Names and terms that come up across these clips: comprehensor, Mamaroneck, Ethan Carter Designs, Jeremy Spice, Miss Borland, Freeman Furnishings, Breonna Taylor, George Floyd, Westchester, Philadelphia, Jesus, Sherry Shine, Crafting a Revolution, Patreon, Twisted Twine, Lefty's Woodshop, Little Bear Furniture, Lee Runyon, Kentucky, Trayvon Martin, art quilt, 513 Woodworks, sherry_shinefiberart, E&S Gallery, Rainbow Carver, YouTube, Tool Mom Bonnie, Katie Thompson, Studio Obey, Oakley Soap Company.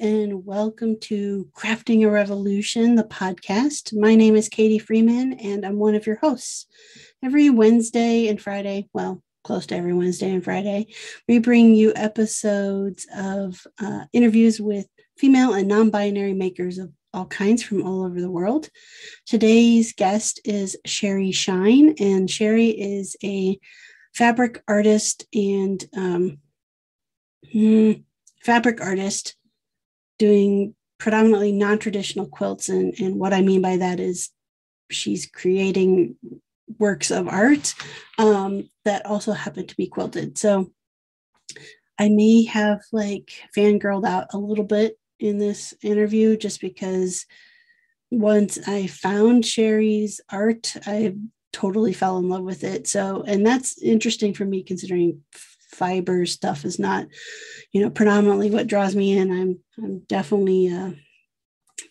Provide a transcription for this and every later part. and welcome to Crafting a Revolution, the podcast. My name is Katie Freeman, and I'm one of your hosts. Every Wednesday and Friday, well, close to every Wednesday and Friday, we bring you episodes of interviews with female and non-binary makers of all kinds from all over the world. Today's guest is Sherry Shine, and Sherry is a fabric artist and fabric artist doing predominantly non-traditional quilts. And what I mean by that is she's creating works of art that also happen to be quilted. So I may have like fangirled out a little bit in this interview just because once I found Sherry's art, I totally fell in love with it. So, and that's interesting for me considering fiber stuff is not, you know, predominantly what draws me in. I'm definitely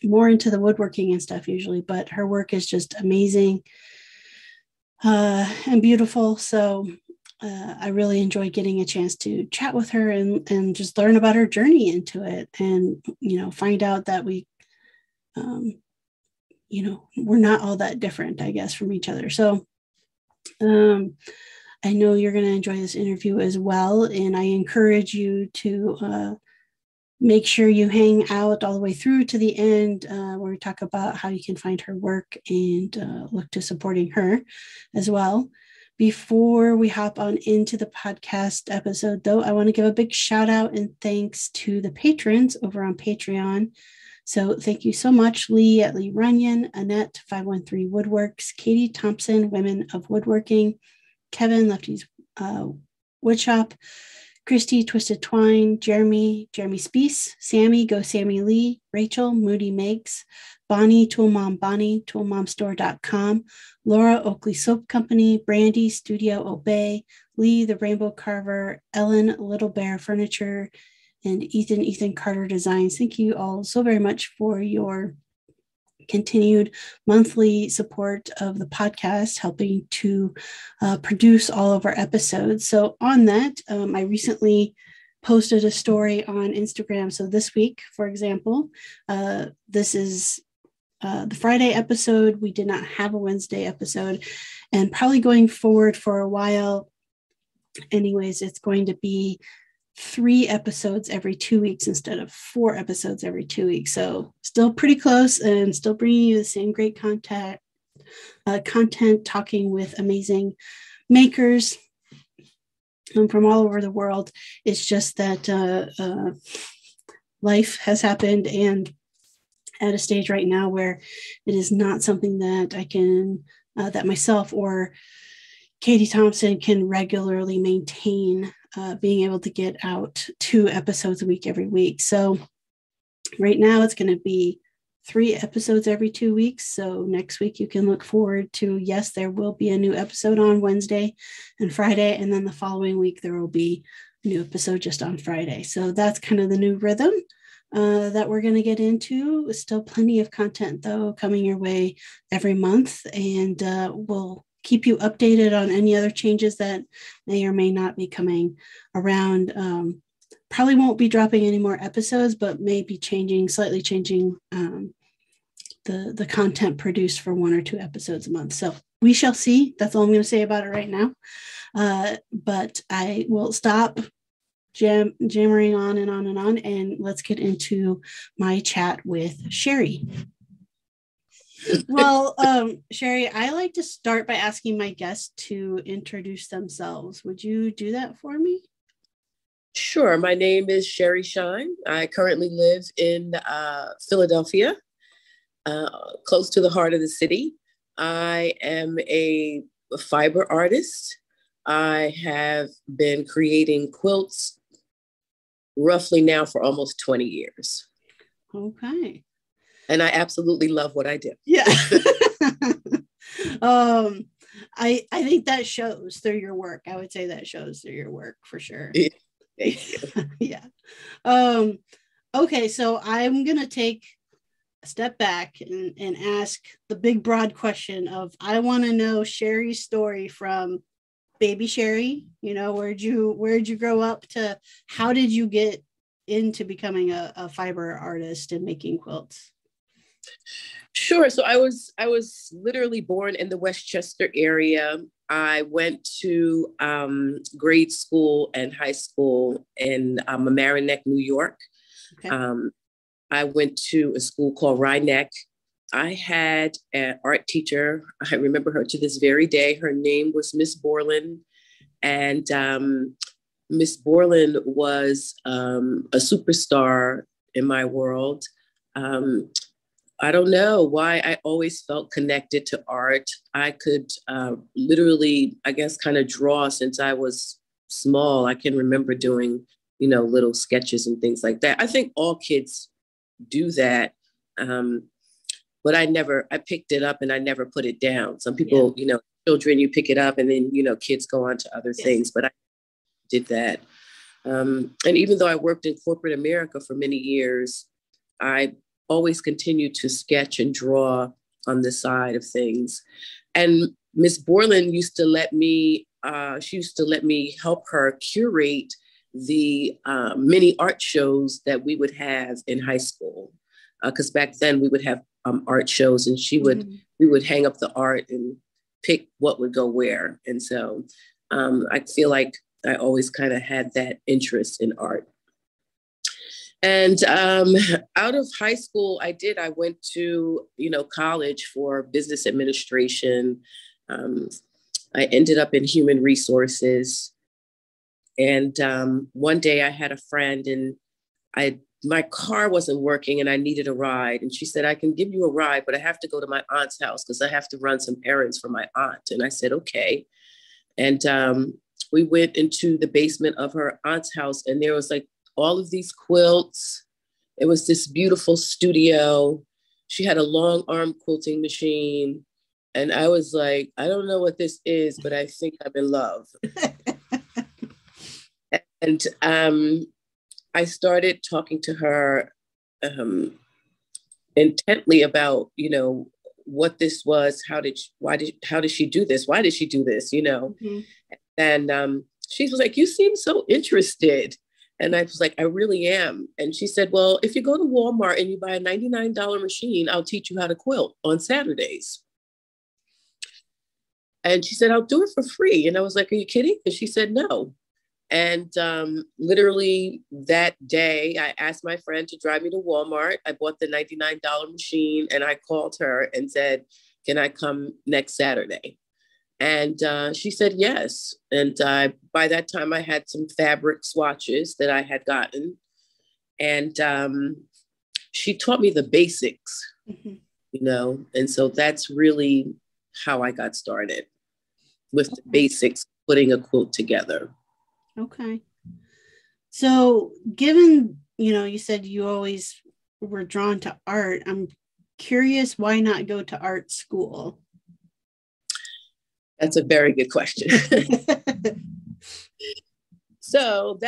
more into the woodworking and stuff usually, but her work is just amazing and beautiful. So I really enjoyed getting a chance to chat with her and just learn about her journey into it, and, you know, find out that we, you know, we're not all that different, I guess, from each other. So I know you're going to enjoy this interview as well. And I encourage you to make sure you hang out all the way through to the end where we talk about how you can find her work and look to supporting her as well. Before we hop on into the podcast episode, though, I want to give a big shout out and thanks to the patrons over on Patreon. So thank you so much, Lee at Lee Runyon, Annette, 513 Woodworks, Katie Thompson, Women of Woodworking, Kevin, Lefty's Woodshop, Christy, Twisted Twine, Jeremy Spice, Sammy, Go Sammy Lee, Rachel, Moody Makes, Bonnie, Tool Mom Bonnie, toolmomstore.com, Laura, Oakley Soap Company, Brandy, Studio Obey, Lee, the Rainbow Carver, Ellen, Little Bear Furniture, and Ethan Carter Designs. Thank you all so very much for your continued monthly support of the podcast, helping to produce all of our episodes. So on that, I recently posted a story on Instagram. So this week, for example, this is the Friday episode. We did not have a Wednesday episode, and probably going forward for a while, anyways, it's going to be 3 episodes every 2 weeks instead of 4 episodes every 2 weeks. So still pretty close and still bringing you the same great content, talking with amazing makers from all over the world. It's just that life has happened and at a stage right now where it is not something that I can, that myself or Katie Thompson can regularly maintain, being able to get out 2 episodes a week every week. So right now it's going to be 3 episodes every 2 weeks. So next week you can look forward to, yes, there will be a new episode on Wednesday and Friday. And then the following week there will be a new episode just on Friday. So that's kind of the new rhythm that we're going to get into. Still plenty of content though coming your way every month, and we'll keep you updated on any other changes that may or may not be coming around. Probably won't be dropping any more episodes, but maybe slightly changing the content produced for 1 or 2 episodes a month. So we shall see. That's all I'm going to say about it right now. But I will stop jammering on and on and on, and let's get into my chat with Sherry. Well, Sherry, I like to start by asking my guests to introduce themselves. Would you do that for me? Sure. My name is Sherry Shine. I currently live in Philadelphia, close to the heart of the city. I am a fiber artist. I have been creating quilts roughly now for almost 20 years. Okay. And I absolutely love what I do. Yeah. I think that shows through your work. I would say that shows through your work for sure. Yeah. Thank you. Yeah. Okay. So I'm going to take a step back and ask the big broad question of, I want to know Sherry's story from baby Sherry. You know, where'd you grow up to how did you get into becoming a fiber artist and making quilts? Sure. So I was literally born in the Westchester area. I went to grade school and high school in Mamaroneck, New York. Okay. I went to a school called Rhineck. I had an art teacher. I remember her to this very day. Her name was Miss Borland. And Miss Borland was a superstar in my world. I don't know why I always felt connected to art. I could literally, I guess, kind of draw since I was small. I can remember doing, you know, little sketches and things like that. I think all kids do that. But I picked it up and I never put it down. Some people, yeah. You know, children, you pick it up and then, you know, kids go on to other yes. things, but I did that. And even though I worked in corporate America for many years, I always continued to sketch and draw on the side of things. And Miss Borland used to let me, help her curate the mini art shows that we would have in high school. Because back then we would have art shows and we would hang up the art and pick what would go where. And so I feel like I always kind of had that interest in art. And out of high school, I went to, you know, college for business administration. I ended up in human resources. And one day I had a friend and my car wasn't working and I needed a ride. And she said, I can give you a ride, but I have to go to my aunt's house because I have to run some errands for my aunt. And I said, okay. And we went into the basement of her aunt's house and there was like all of these quilts. It was this beautiful studio. She had a long arm quilting machine. And I was like, I don't know what this is, but I think I'm in love. And I started talking to her intently about, you know, what this was, how did she do this? Why did she do this? You know? Mm-hmm. And she was like, you seem so interested. And I was like, I really am. And she said, well, if you go to Walmart and you buy a $99 machine, I'll teach you how to quilt on Saturdays. And she said, I'll do it for free. And I was like, are you kidding? And she said, no. And literally that day, I asked my friend to drive me to Walmart. I bought the $99 machine and I called her and said, can I come next Saturday? And she said, yes. And by that time I had some fabric swatches that I had gotten. And she taught me the basics, mm-hmm. you know? And so that's really how I got started with the basics, putting a quilt together. Okay. So given, you know, you said you always were drawn to art. I'm curious, why not go to art school? That's a very good question. So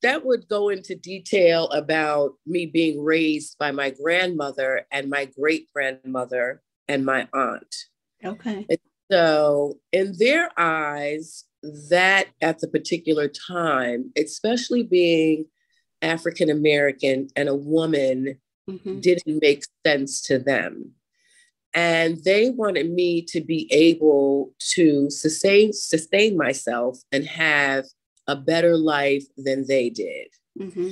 that would go into detail about me being raised by my grandmother and my great-grandmother and my aunt. Okay. And so in their eyes, that at the particular time, especially being African American and a woman, mm-hmm. didn't make sense to them. And they wanted me to be able to sustain myself and have a better life than they did. Mm-hmm.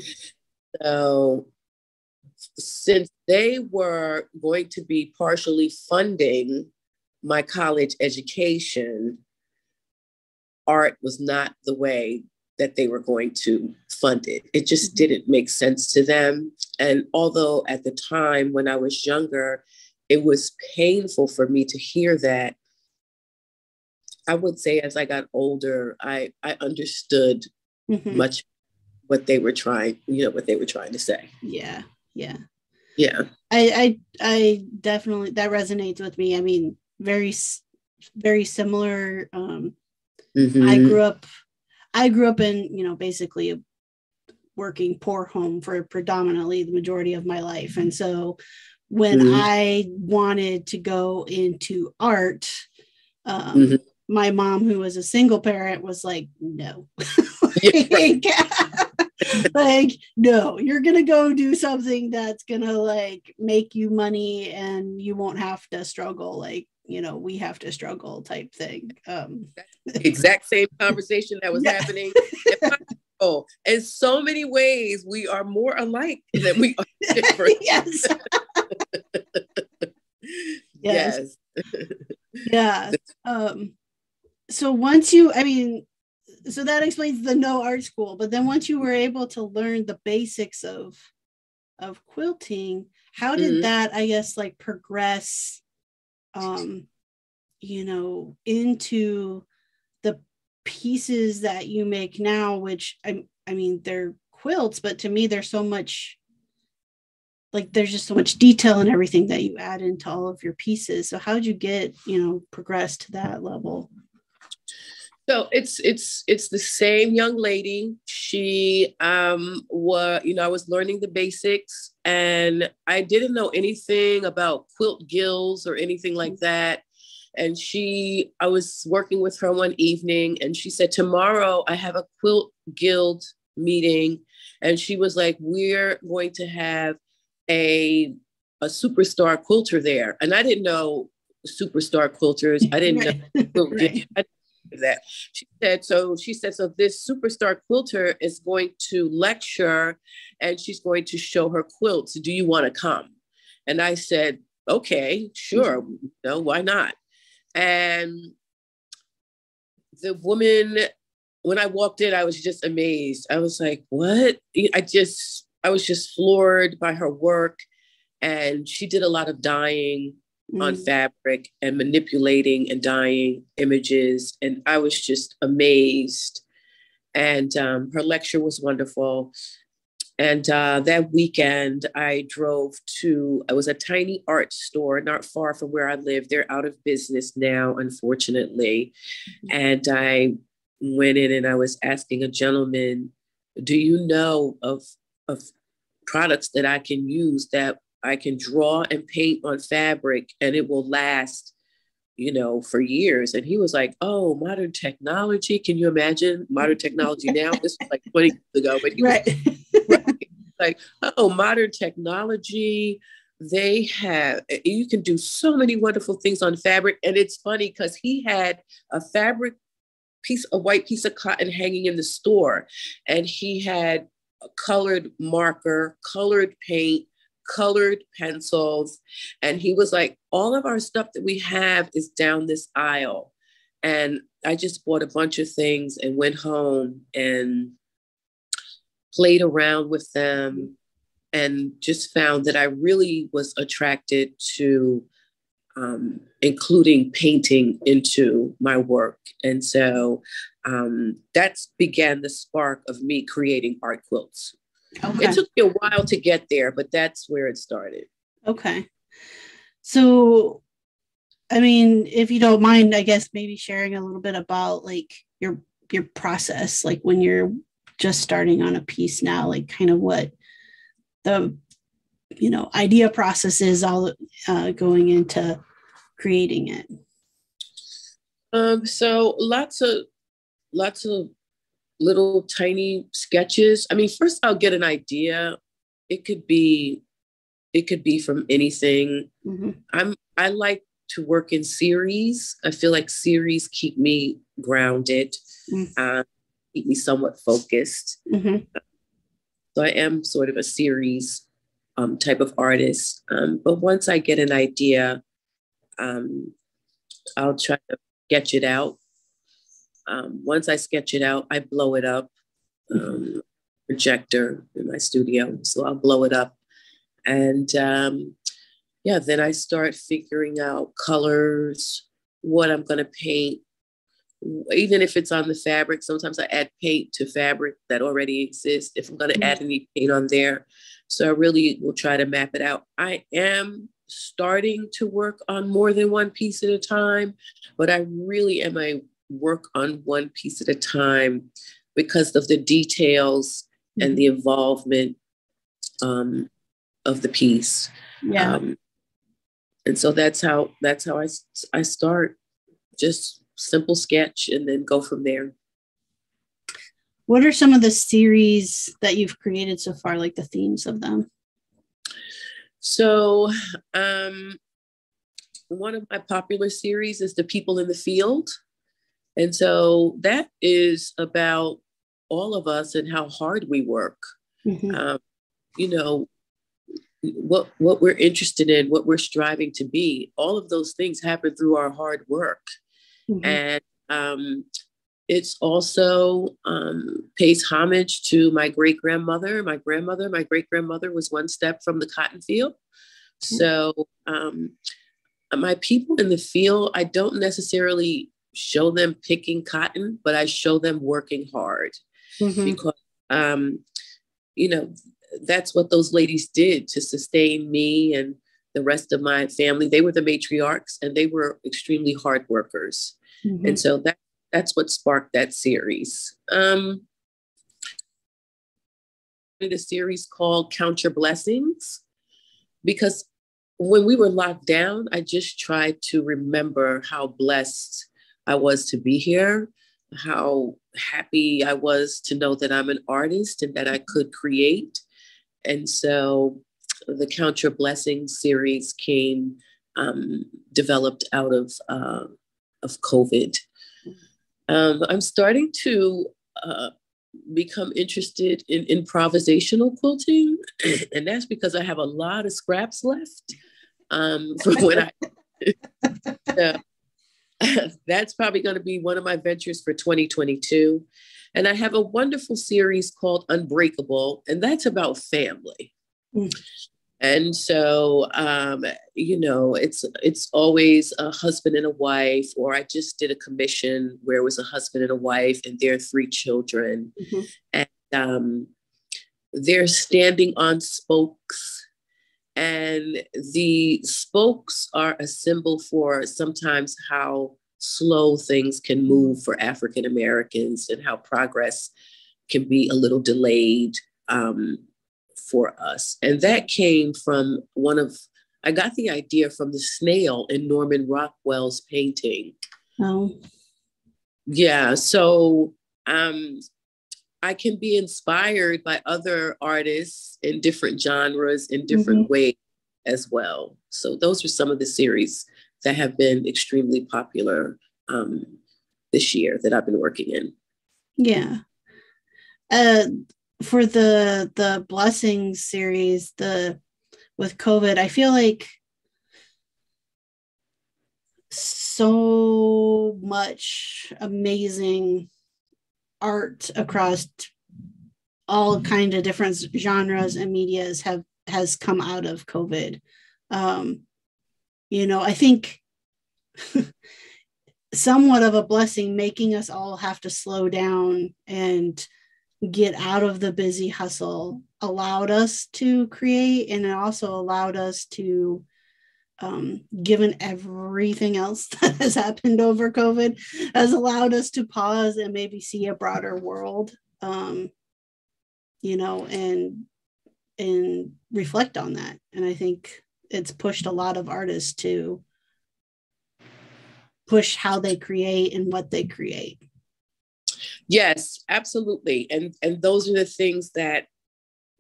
So since they were going to be partially funding my college education, art was not the way that they were going to fund it. It just mm-hmm. didn't make sense to them. And although at the time when I was younger, it was painful for me to hear that. I would say as I got older, I understood mm-hmm. much what they were trying, you know, what they were trying to say. Yeah. Yeah. Yeah. I definitely, that resonates with me. I mean, very, very similar. Mm-hmm. I grew up in, you know, basically a working poor home for predominantly the majority of my life. And so when mm-hmm. I wanted to go into art, mm-hmm. my mom, who was a single parent, was like, no. Like, Like, no, you're going to go do something that's going to like make you money and you won't have to struggle. Like, you know, we have to struggle type thing. Exact same conversation that was happening. In so many ways, we are more alike than we are different. Yes. Yes. Yeah. So once you, I mean, so that explains the no art school, but then once you were able to learn the basics of quilting, how did that, I guess, like progress, you know, into the pieces that you make now, which I mean, they're quilts, but to me, there's so much, like, there's just so much detail and everything that you add into all of your pieces. So how'd you get, you know, progress to that level? So it's the same young lady. She was, you know, I was learning the basics and I didn't know anything about quilt gills or anything like that. And I was working with her one evening and she said, tomorrow I have a quilt guild meeting. And she was like, we're going to have a superstar quilter there. And I didn't know superstar quilters. I didn't know quilt guilds. That she said so this superstar quilter is going to lecture and she's going to show her quilts. Do you want to come? And I said, okay, sure, no, why not? And the woman, when I walked in, I was just amazed. I was like, what? I was just floored by her work. And she did a lot of dyeing on fabric and manipulating and dyeing images. And I was just amazed. And her lecture was wonderful. And that weekend I drove to, it was a tiny art store, not far from where I live. They're out of business now, unfortunately. And I went in and I was asking a gentleman, do you know of products that I can use that I can draw and paint on fabric and it will last, you know, for years? And he was like, oh, modern technology. Can you imagine modern technology now? This was like 20 years ago, but he was like, oh, modern technology. They have, you can do so many wonderful things on fabric. And it's funny because he had a fabric piece, a white piece of cotton hanging in the store. And he had a colored marker, colored paint, colored pencils. And he was like, all of our stuff that we have is down this aisle. And I just bought a bunch of things and went home and played around with them and just found that I really was attracted to including painting into my work. And so that's began the spark of me creating art quilts. Okay. It took me a while to get there, but that's where it started. Okay. So, I mean, if you don't mind, I guess maybe sharing a little bit about like your process, like when you're just starting on a piece now, like kind of what the, you know, idea process is all going into creating it. So lots of little tiny sketches. I mean, first I'll get an idea. It could be from anything. I like to work in series. I feel like series keep me grounded, keep me somewhat focused. So I am sort of a series type of artist. But once I get an idea, I'll try to sketch it out. Once I sketch it out, I blow it up, projector in my studio. So I'll blow it up. And yeah, then I start figuring out colors, what I'm going to paint, even if it's on the fabric. Sometimes I add paint to fabric that already exists, if I'm going to add any paint on there. So I really will try to map it out. I am starting to work on more than one piece at a time, but I really am a work on one piece at a time because of the details and the involvement of the piece. Yeah. And so that's how I start, just simple sketch and then go from there. What are some of the series that you've created so far, like the themes of them? So one of my popular series is The People in the Field. And so that is about all of us and how hard we work. Mm-hmm. You know, what we're interested in, what we're striving to be, all of those things happen through our hard work. Mm-hmm. And it's also pays homage to my great-grandmother. My great-grandmother was one step from the cotton field. Mm-hmm. So my people in the field, I don't necessarily show them picking cotton, but I show them working hard. Mm-hmm. Because, you know, that's what those ladies did to sustain me and the rest of my family. They were the matriarchs and they were extremely hard workers. Mm-hmm. And so that's what sparked that series. I did a series called Count Your Blessings, because when we were locked down, I just tried to remember how blessed I was to be here, how happy I was to know that I'm an artist and that I could create. And so the Count Your Blessings series came, developed out of COVID. I'm starting to become interested in improvisational quilting. And that's because I have a lot of scraps left from when I... that's probably going to be one of my ventures for 2022. And I have a wonderful series called Unbreakable, and that's about family. Mm. And so, you know, it's always a husband and a wife, or I just did a commission where it was a husband and a wife and their three children. Mm-hmm. And they're standing on spokes. And the spokes are a symbol for sometimes how slow things can move for African Americans and how progress can be a little delayed for us. And that came from I got the idea from the snail in Norman Rockwell's painting. Oh. Yeah, so I can be inspired by other artists in different genres, in different mm-hmm. ways as well. So those are some of the series that have been extremely popular this year that I've been working in. Yeah. For the Blessings series, with COVID, I feel like so much amazing art across all kind of different genres and medias has come out of COVID. You know, I think somewhat of a blessing, making us all have to slow down and get out of the busy hustle, allowed us to create, and it also allowed us to, given everything else that has happened over COVID, has allowed us to pause and maybe see a broader world, you know, and reflect on that. And I think it's pushed a lot of artists to push how they create and what they create. Yes, absolutely. And those are the things that,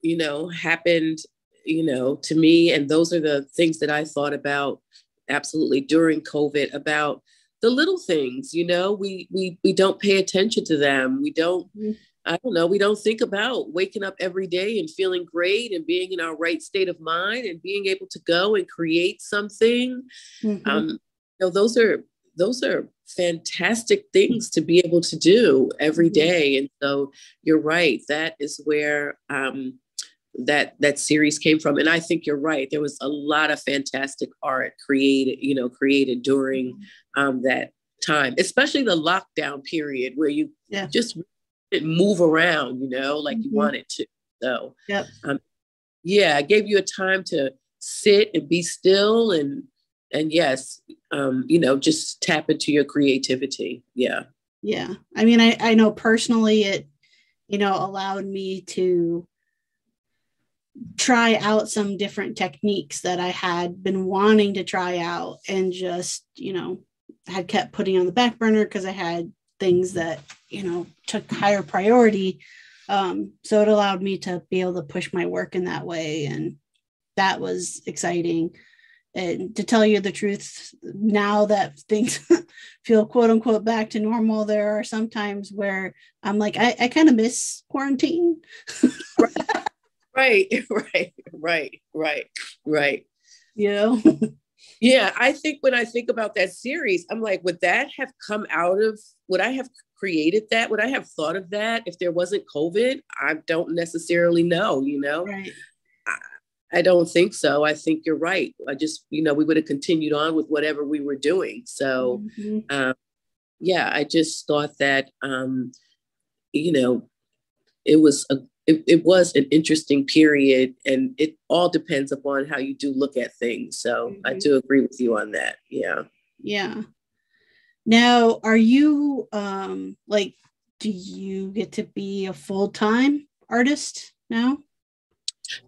you know, happened, you know, to me. And those are the things that I thought about absolutely during COVID, about the little things, you know, we don't pay attention to them. We don't, I don't know, we don't think about waking up every day and feeling great and being in our right state of mind and being able to go and create something. Mm-hmm. You know, those are fantastic things to be able to do every day. And so you're right. That is where, that series came from. And I think you're right. There was a lot of fantastic art created during that time, especially the lockdown period where you just didn't move around, you know, like mm-hmm. you wanted to. So it gave you a time to sit and be still and yes, you know, just tap into your creativity. Yeah. Yeah. I mean, I know personally it, you know, allowed me to try out some different techniques that I had been wanting to try out and just, you know, had kept putting on the back burner because I had things that, you know, took higher priority. So it allowed me to be able to push my work in that way. And that was exciting. And to tell you the truth, now that things feel quote unquote back to normal, there are some times where I'm like, I kind of miss quarantine. Right. You know? Yeah. I think when I think about that series, I'm like, would that have come out of, would I have created that? Would I have thought of that if there wasn't COVID? I don't necessarily know, you know? Right. I don't think so. I think you're right. I just, you know, we would have continued on with whatever we were doing. So, yeah, I just thought that, you know, it was a, it was an interesting period, and it all depends upon how you do look at things. So I do agree with you on that. Yeah. Yeah. Now, are you like, do you get to be a full-time artist now?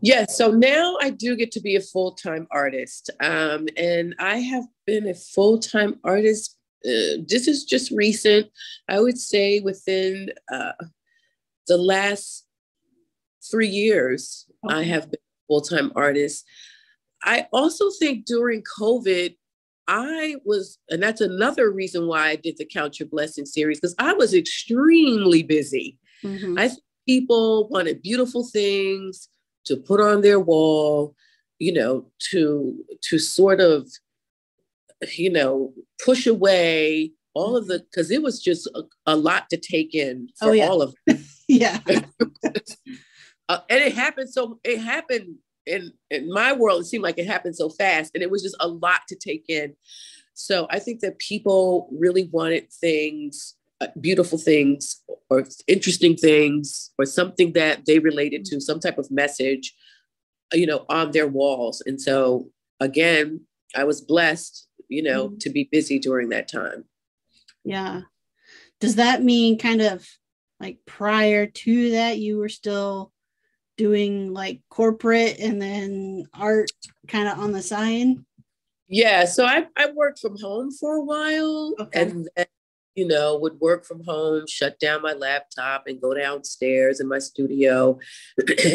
Yes. So now I do get to be a full-time artist. And I have been a full-time artist. This is just recent. I would say within the last 3 years, I have been a full-time artist. I also think during COVID, I was, and that's another reason why I did the Count Your Blessing series, because I was extremely busy. I think people wanted beautiful things to put on their wall, you know, to sort of, you know, push away all of the, because it was just a lot to take in for all of them. And it happened. So it happened in my world, it seemed like it happened so fast, and it was just a lot to take in. So I think that people really wanted things, beautiful things or interesting things or something that they related to, some type of message, you know, on their walls. And so again, I was blessed, you know, to be busy during that time. Yeah. Does that mean kind of like prior to that, you were still doing like corporate and then art kind of on the side? Yeah. So I worked from home for a while, and then, you know, would work from home, shut down my laptop and go downstairs in my studio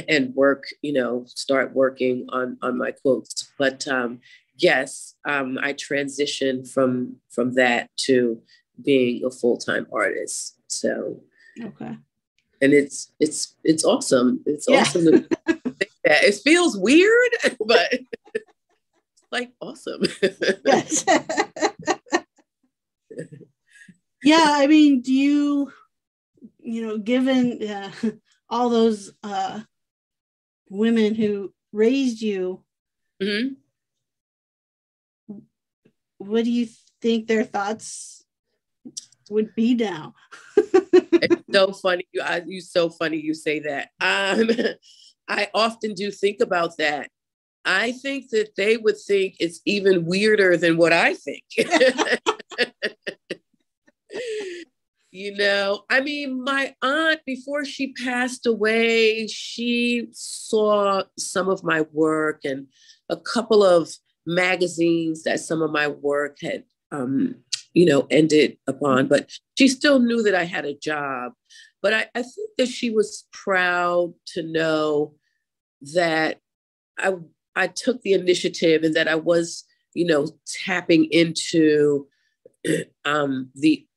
and work, you know, start working on my quilts. But yes, I transitioned from that to being a full-time artist. So, and it's awesome. It's awesome to think that. It feels weird, but like awesome. Yeah, I mean, do you, you know, given all those women who raised you, what do you think their thoughts would be now? It's so funny. You say that. I often do think about that. I think that they would think it's even weirder than what I think. You know, I mean, my aunt, before she passed away, she saw some of my work and a couple of magazines that some of my work had, you know, ended upon, but she still knew that I had a job. But I think that she was proud to know that I took the initiative and that I was, you know, tapping into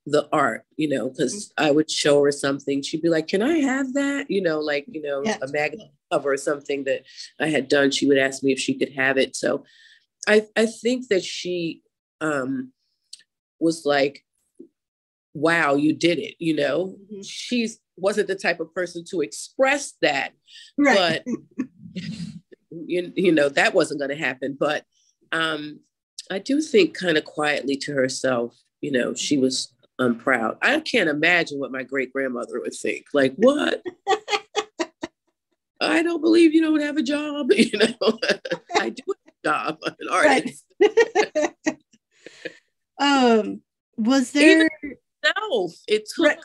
the art, you know, because I would show her something. She'd be like, can I have that? You know, like, you know, a magazine cover or something that I had done. She would ask me if she could have it. So I think that she was like, wow, you did it. You know, she wasn't the type of person to express that, but you know, that wasn't going to happen. But I do think kind of quietly to herself, you know, she was proud. I can't imagine what my great grandmother would think. Like, what? I don't believe you don't have a job. You know, I do have a job. I'm an artist. Was there? No, it took.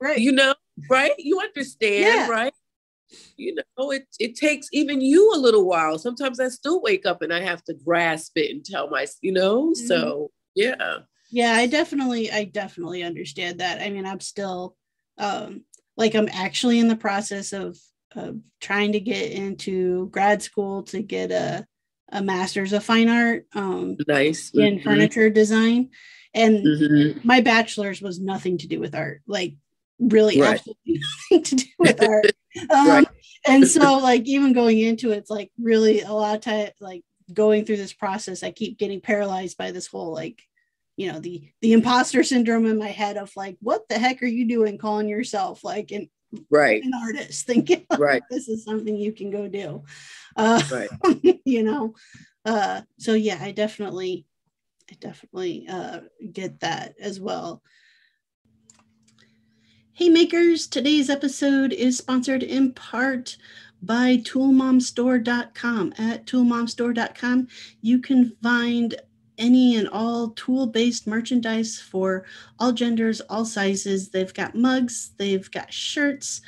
Right. You know. Right. You understand. Yeah. Right. You know, it takes even you a little while. Sometimes I still wake up and I have to grasp it and tell my, you know, so yeah. Yeah, I definitely understand that. I mean, I'm still I'm actually in the process of trying to get into grad school to get a master's of fine art nice. In mm-hmm. furniture design. And mm-hmm. my bachelor's was nothing to do with art, like really right. absolutely nothing to do with art. Right. And so like even going into it, it's like really a lot of time, like going through this process, I keep getting paralyzed by this whole like, you know, the imposter syndrome in my head of like, what the heck are you doing calling yourself like an artist, thinking like, right. this is something you can go do. Right. You know? So yeah, I definitely get that as well. Hey makers, today's episode is sponsored in part by toolmomstore.com. At toolmomstore.com, you can find any and all tool-based merchandise for all genders, all sizes. They've got mugs, they've got shirts,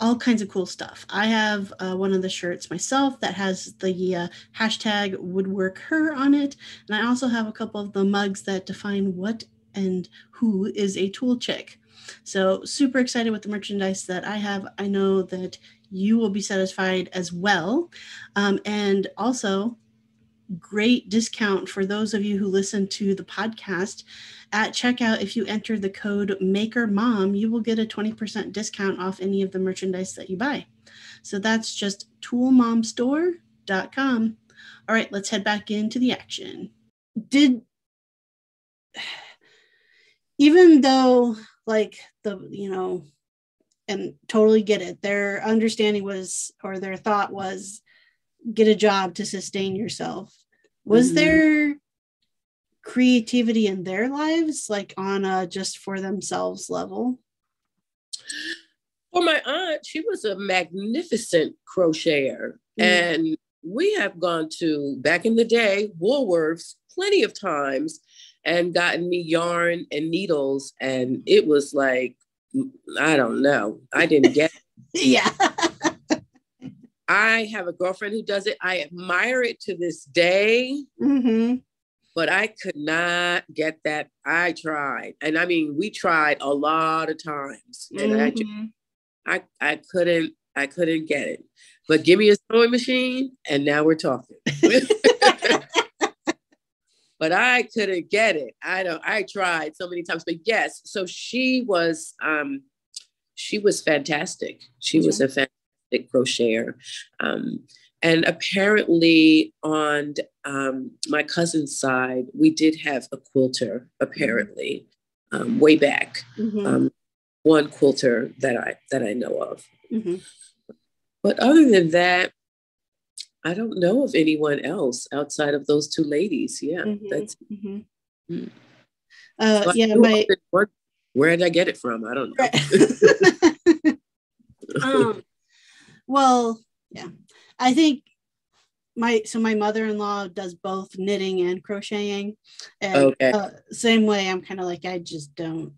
all kinds of cool stuff. I have one of the shirts myself that has the hashtag woodworkher on it. And I also have a couple of the mugs that define what and who is a tool chick. So super excited with the merchandise that I have. I know that you will be satisfied as well. And also great discount for those of you who listen to the podcast. At checkout, if you enter the code MAKERMOM, you will get a 20% discount off any of the merchandise that you buy. So that's just toolmomstore.com. All right, let's head back into the action. Even though like the, you know, and totally get it, their understanding was, or their thought was, get a job to sustain yourself. Was mm-hmm. there creativity in their lives, like on a just for themselves level? Well, my aunt, she was a magnificent crocheter. Mm-hmm. And we have gone to, back in the day, Woolworths plenty of times and gotten me yarn and needles. And it was like, I don't know. I didn't get it. Yeah. I have a girlfriend who does it. I admire it to this day, mm-hmm. but I could not get that. I tried. And I mean, we tried a lot of times and mm-hmm. I couldn't get it, but give me a sewing machine and now we're talking, but I couldn't get it. I tried so many times, but yes. So she was fantastic. She mm-hmm. was a fantastic crocheter. And apparently on my cousin's side, we did have a quilter, apparently, way back. Mm-hmm. One quilter that I know of. Mm-hmm. But other than that, I don't know of anyone else outside of those two ladies. Yeah. Mm-hmm. That's mm-hmm. Mm. So yeah. Where did I get it from? I don't know. Right. Well, yeah, I think my mother-in-law does both knitting and crocheting, and okay. Same way, I'm kind of like, I don't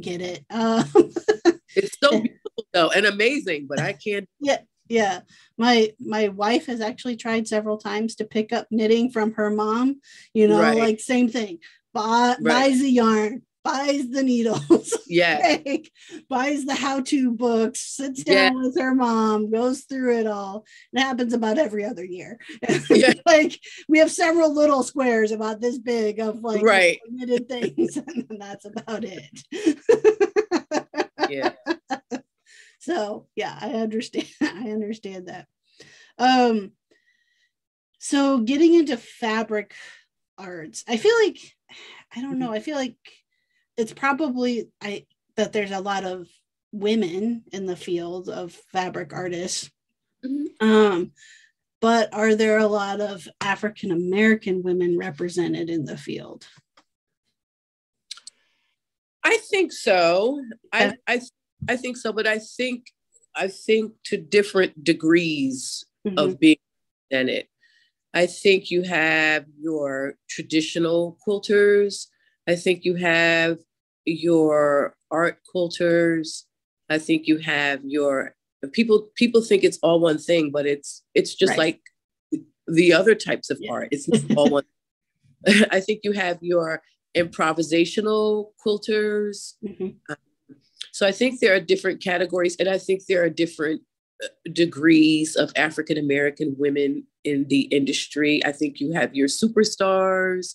get it. It's so beautiful though and amazing, but I can't. Yeah. My wife has actually tried several times to pick up knitting from her mom. You know, right. like same thing. Buys the yarn, buys the needles, yeah, like, buys the how-to books, sits down yeah. with her mom, goes through it all. It happens about every other year. Yeah. Like we have several little squares about this big of like right. knitted things, and that's about it. Yeah. So yeah, I understand that. So getting into fabric arts, I feel like, I don't know, I feel like it's probably that there's a lot of women in the field of fabric artists. Mm-hmm. But are there a lot of African-American women represented in the field? I think so. I think so, but I think to different degrees mm-hmm. of being represented. I think you have your traditional quilters. I think you have your art quilters. I think you have your people think it's all one thing, but it's just right. like the other types of yeah. art. It's not all one. I think you have your improvisational quilters. Mm-hmm. So I think there are different categories, and I think there are different degrees of African-American women in the industry. I think you have your superstars,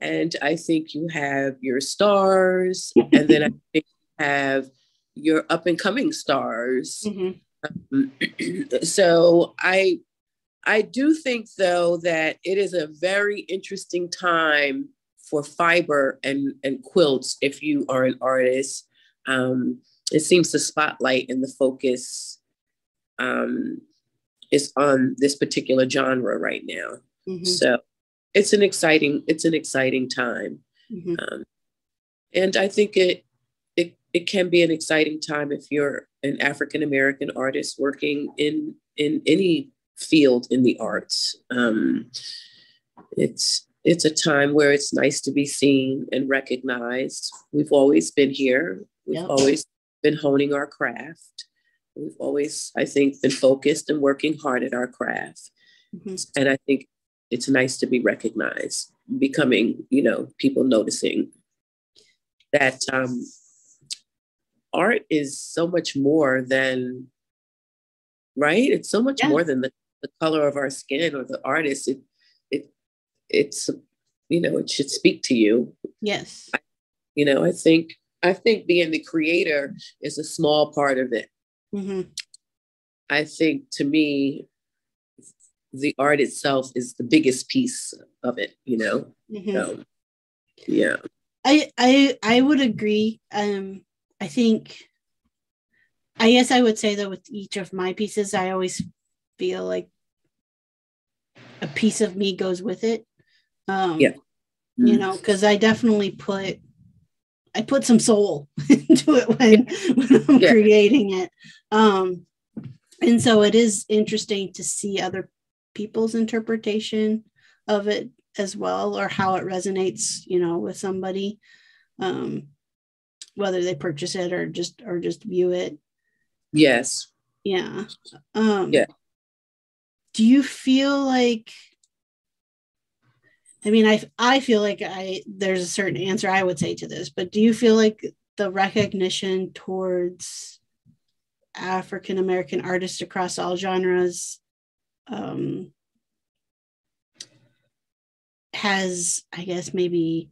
and I think you have your stars, and then I think you have your up-and-coming stars. Mm-hmm. So I do think, though, that it is a very interesting time for fiber and quilts if you are an artist. It seems the spotlight and the focus is on this particular genre right now. Mm-hmm. So it's an exciting time. Mm-hmm. And I think it can be an exciting time if you're an African-American artist working in any field in the arts. It's a time where it's nice to be seen and recognized. We've always been here. We've Yep. always been honing our craft. We've always, I think, been focused and working hard at our craft. Mm-hmm. And I think it's nice to be recognized, becoming, people noticing that art is so much more than, right? It's so much Yeah. more than the color of our skin or the artist. It should speak to you. Yes. I think being the creator is a small part of it. Mm-hmm. I think, to me, the art itself is the biggest piece of it, Mm-hmm. So, yeah. I would agree. I guess I would say that with each of my pieces, I always feel like a piece of me goes with it. Mm-hmm. Because I definitely put some soul into it when I'm creating it. And so it is interesting to see other people's interpretation of it as well, or how it resonates, with somebody, whether they purchase it or just view it. Yes. Yeah. Yeah. Do you feel like, I feel like there's a certain answer I would say to this, but do you feel like the recognition towards African-American artists across all genres has, I guess, maybe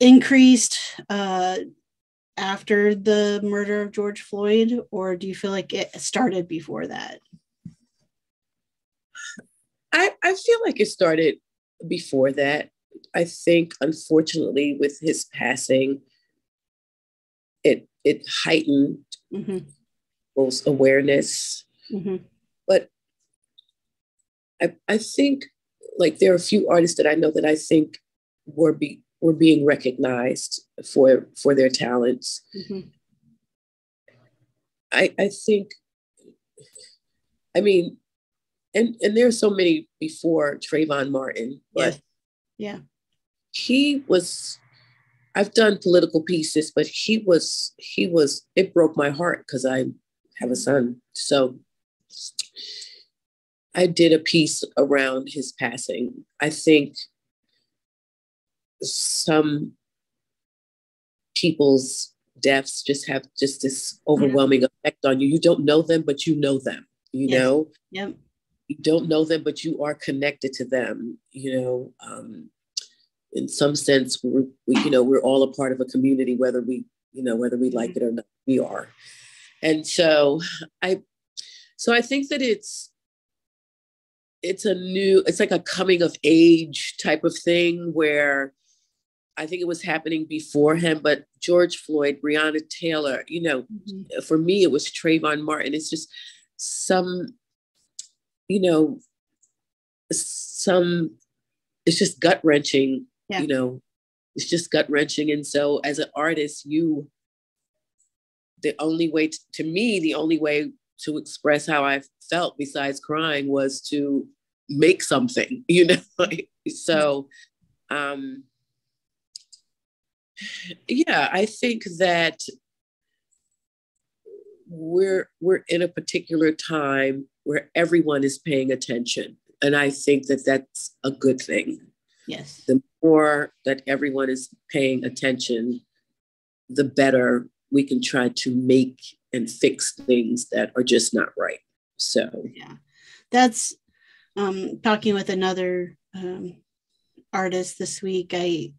increased after the murder of George Floyd, or do you feel like it started before that? I feel like it started before that. I think, unfortunately, with his passing, it heightened mm-hmm. people's awareness. Mm-hmm. But I think, like, there are a few artists that I know that I think were being recognized for their talents. Mm-hmm. I think. And there are so many before Trayvon Martin, but yeah, he was, I've done political pieces, but he was, it broke my heart because I have a son. So I did a piece around his passing. I think some people's deaths just have just this overwhelming mm-hmm. effect on you. You don't know them, but you know them, you know? Yep. You don't know them, but you are connected to them, in some sense, we're all a part of a community, whether we like it or not, we are. And so I think that it's like a coming of age type of thing, where I think it was happening before him, but George Floyd, Breonna Taylor, mm-hmm. for me, it was Trayvon Martin. It's just it's just gut wrenching, it's just gut wrenching. And so as an artist, the only way to express how I felt besides crying was to make something, So, I think that we're in a particular time where everyone is paying attention. And I think that that's a good thing. Yes. The more that everyone is paying attention, the better we can try to make and fix things that are just not right. So yeah, that's talking with another artist this week. We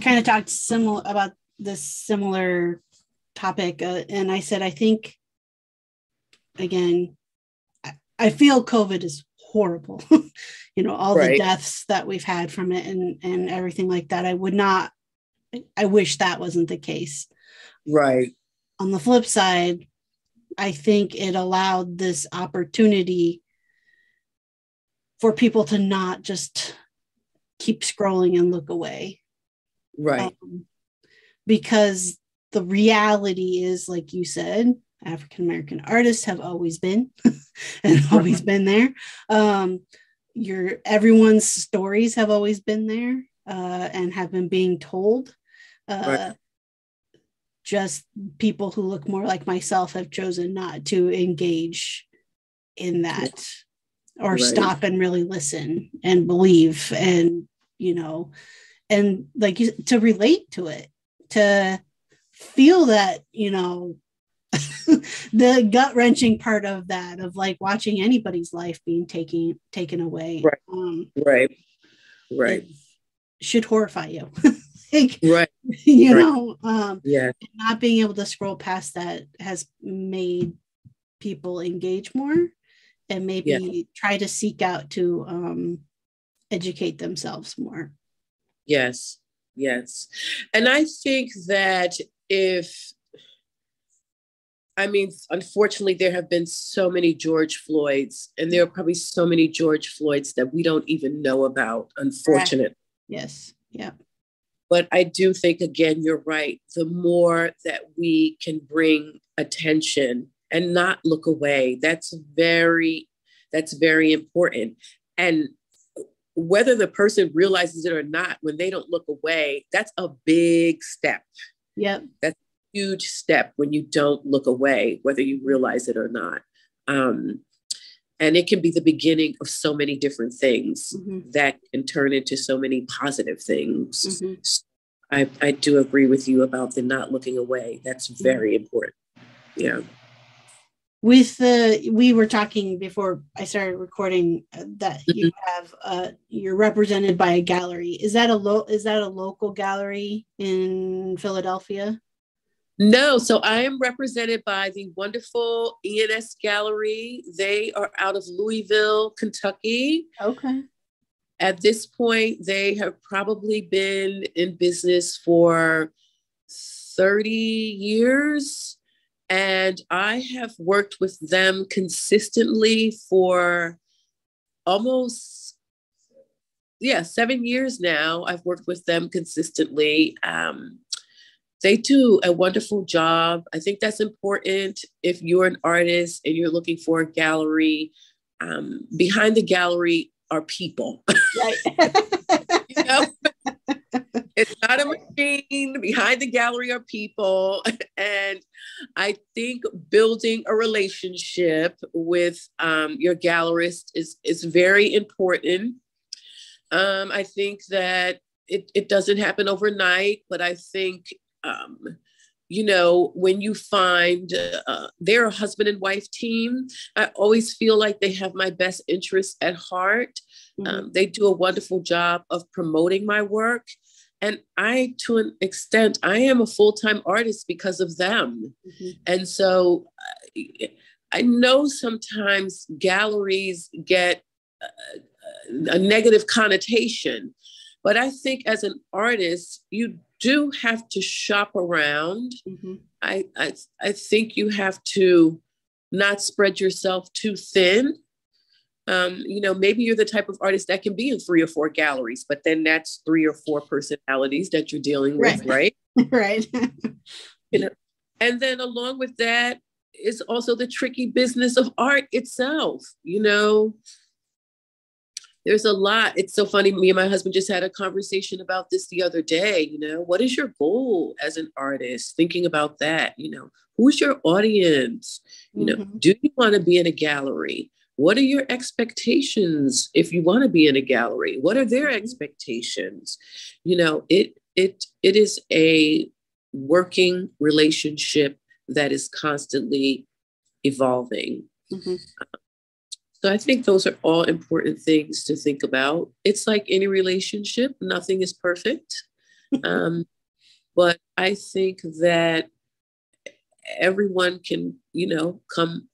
kind of talked similar about this similar topic, and I said I think again I feel COVID is horrible. You know, all right. The deaths that we've had from it and everything like that. I wish that wasn't the case. Right. On the flip side, I think it allowed this opportunity for people to not just keep scrolling and look away. Right. Because the reality is, like you said, African-American artists have always been and always been there. Everyone's stories have always been there and have been being told. Right. Just people who look more like myself have chosen not to engage in that or right. Stop and really listen and believe and, you know, and like to relate to it, to feel that, you know, the gut-wrenching part of that, of like watching anybody's life being taken away. Right. Right. Should horrify you. Like, right. You right. know, yeah. Not being able to scroll past that has made people engage more and maybe yeah. try to seek out to educate themselves more. Yes. Yes. And I think that unfortunately, there have been so many George Floyds, and there are probably so many George Floyds that we don't even know about, unfortunately. Right. Yes. Yeah. But I do think, again, you're right. The more that we can bring attention and not look away, that's very important. And whether the person realizes it or not, when they don't look away, that's a big step. Yep. That's a huge step when you don't look away, whether you realize it or not. And it can be the beginning of so many different things mm-hmm. that can turn into so many positive things. Mm-hmm. So I do agree with you about the not looking away. That's very important. Yeah. We were talking before I started recording that mm-hmm. you have you're represented by a gallery. Is that a local gallery in Philadelphia? No, so I am represented by the wonderful E&S Gallery. They are out of Louisville, Kentucky. Okay. At this point, they have probably been in business for 30 years. And I have worked with them consistently for almost, 7 years now. I've worked with them consistently. They do a wonderful job. I think that's important if you're an artist and you're looking for a gallery. Behind the gallery are people. Right. You know? It's not a machine. Behind the gallery are people. And I think building a relationship with your gallerist is very important. I think that it doesn't happen overnight, but I think you know, when you find they're a husband and wife team, I always feel like they have my best interests at heart. Mm-hmm. They do a wonderful job of promoting my work. And I, to an extent, I am a full-time artist because of them. Mm-hmm. And so I know sometimes galleries get a negative connotation, but I think as an artist, you do have to shop around. Mm-hmm. I think you have to not spread yourself too thin. You know, maybe you're the type of artist that can be in 3 or 4 galleries, but then that's 3 or 4 personalities that you're dealing with, right? Right. Right. You know, and then along with that is also the tricky business of art itself. You know, there's a lot. It's so funny. Me and my husband just had a conversation about this the other day. You know, what is your goal as an artist? Thinking about that, you know, who's your audience? You know, do you want to be in a gallery? What are your expectations if you want to be in a gallery? What are their expectations? You know, it is a working relationship that is constantly evolving. Mm-hmm. So I think those are all important things to think about. It's like any relationship, nothing is perfect. But I think that everyone can, you know, come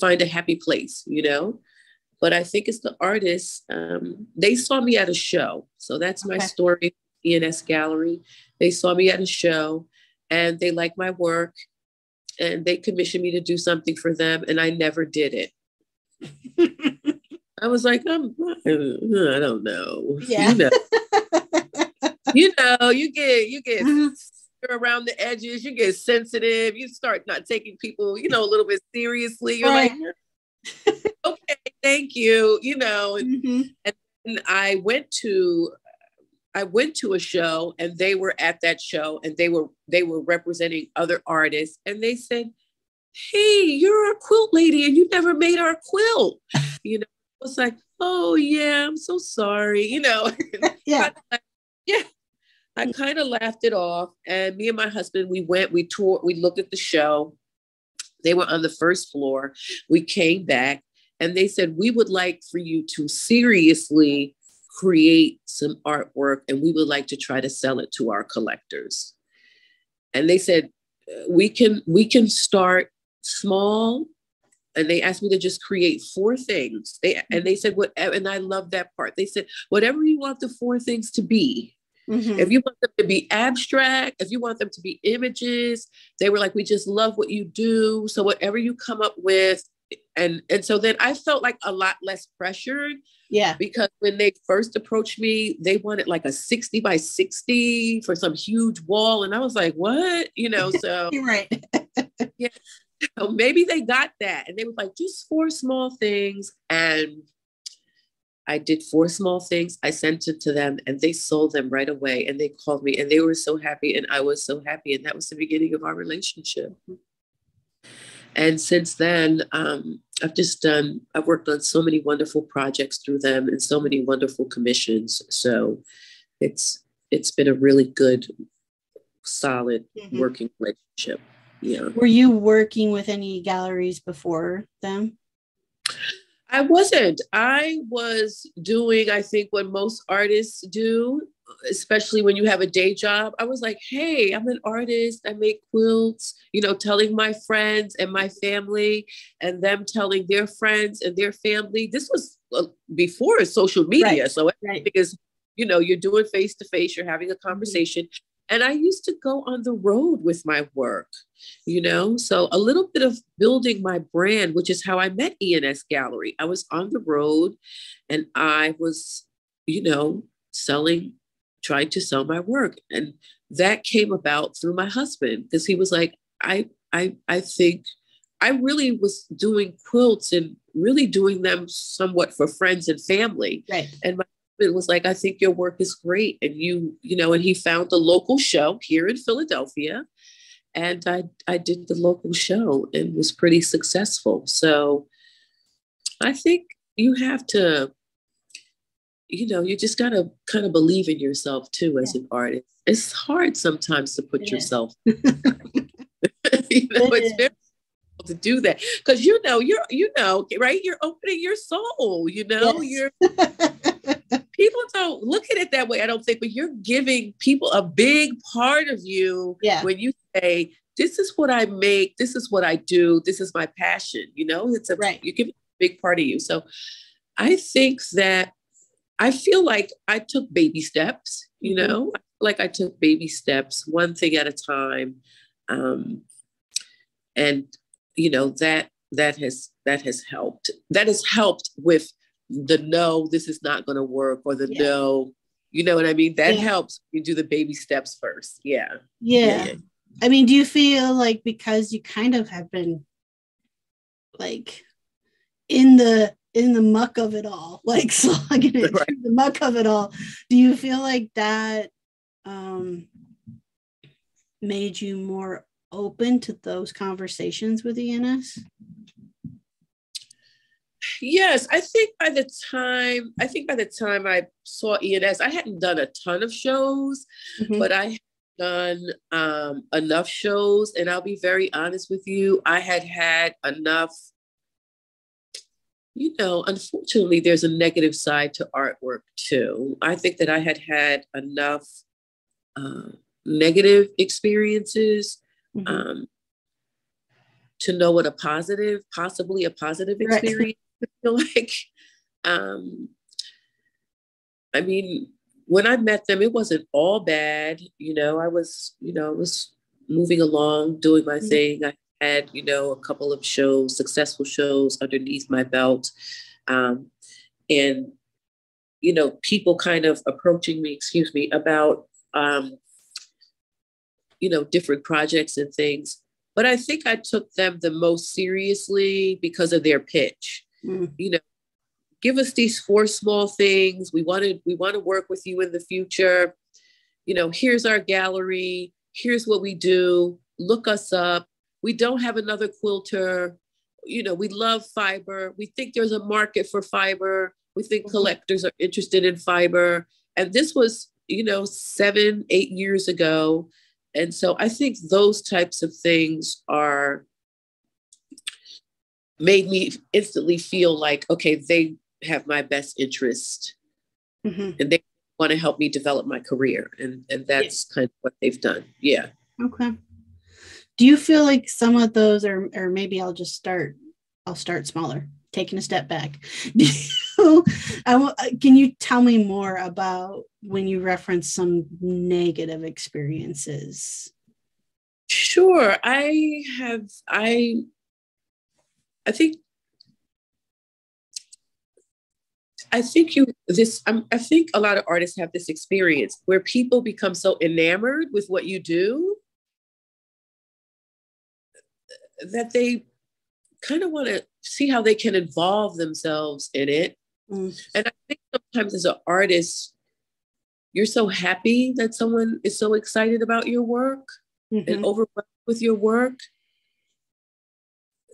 find a happy place, you know, but I think it's the artists. They saw me at a show. So that's my story, E&S Gallery. They saw me at a show and they liked my work and they commissioned me to do something for them. And I never did it. I was like, I don't know. Yeah. You know, you get around the edges, you get sensitive, you start not taking people, you know, a little bit seriously. You're like, okay, thank you, you know. And then I went to a show, and they were at that show, and they were representing other artists, and they said, "Hey, you're a quilt lady, and you never made our quilt." You know, it's like, "Oh yeah, I'm so sorry," you know. I kind of laughed it off, and me and my husband, we toured, we looked at the show. They were on the first floor. We came back and they said, "We would like for you to seriously create some artwork and we would like to try to sell it to our collectors." And they said, we can start small. And they asked me to just create four things. They said, whatever, and I love that part. They said, whatever you want the four things to be. Mm-hmm. If you want them to be abstract, if you want them to be images, they were like, "We just love what you do. So whatever you come up with." And so then I felt like a lot less pressured. Yeah. Because when they first approached me, they wanted like a 60 by 60 for some huge wall. And I was like, what? You know, so. You're right. Yeah. So maybe they got that. And they were like, just four small things. And I did four small things. I sent it to them and they sold them right away. And they called me and they were so happy. And I was so happy. And that was the beginning of our relationship. And since then, I've worked on so many wonderful projects through them and so many wonderful commissions. So it's been a really good, solid working relationship. Yeah. Were you working with any galleries before them? I wasn't. I was doing, I think, what most artists do, especially when you have a day job. I was like, "Hey, I'm an artist. I make quilts," you know, telling my friends and my family, and them telling their friends and their family. This was before social media. Right. So everything is, you know, you're doing face to face, you're having a conversation. And I used to go on the road with my work, you know, so a little bit of building my brand, which is how I met E&S Gallery. I was on the road and I was, you know, trying to sell my work. And that came about through my husband, because he was like, I think I really was doing quilts and really doing them somewhat for friends and family. Right. And it was like, "I think your work is great." And you know, and he found the local show here in Philadelphia. And I did the local show and was pretty successful. So I think you have to, you know, you just got to kind of believe in yourself too as an artist. It's hard sometimes to put yourself, it's very to do that, because you know right, you're opening your soul, you know. Yes. You're people don't look at it that way, I don't think, but you're giving people a big part of you when you say, "This is what I make, this is what I do, this is my passion," you know. It's a you give a big part of you. So I think that I feel like I took baby steps, you know, like I took baby steps, one thing at a time, and you know, that has helped. That has helped with the "no, this is not going to work," or the "no," you know what I mean? That helps. You do the baby steps first. Yeah. I mean, do you feel like, because you kind of have been like in the muck of it all, like slogging it through the muck of it all, do you feel like that made you more open to those conversations with E&S? Yes, I think by the time I saw E&S, I hadn't done a ton of shows, mm-hmm. but I had done enough shows. And I'll be very honest with you, I had enough. You know, unfortunately, there's a negative side to artwork too. I think that I had enough negative experiences mm-hmm. To know what possibly a positive experience. Right. Like, I mean, when I met them, it wasn't all bad. You know, I was moving along, doing my mm-hmm. thing. I had, you know, a couple of shows, successful shows underneath my belt. And, you know, people kind of approaching me, about, you know, different projects and things. But I think I took them the most seriously because of their pitch. Mm-hmm. You know, give us these 4 small things. We want to work with you in the future. You know, here's our gallery. Here's what we do. Look us up. We don't have another quilter. You know, we love fiber. We think there's a market for fiber. We think collectors are interested in fiber. And this was, you know, 7-8 years ago. And so I think those types of things made me instantly feel like, okay, they have my best interest mm-hmm. and they want to help me develop my career. And that's kind of what they've done. Yeah. Okay. Do you feel like some of those are, or maybe I'll start smaller, taking a step back. Can you tell me more about when you reference some negative experiences? Sure. I think a lot of artists have this experience where people become so enamored with what you do that they kind of want to see how they can involve themselves in it. Mm. And I think sometimes as an artist, you're so happy that someone is so excited about your work mm-hmm. and overwhelmed with your work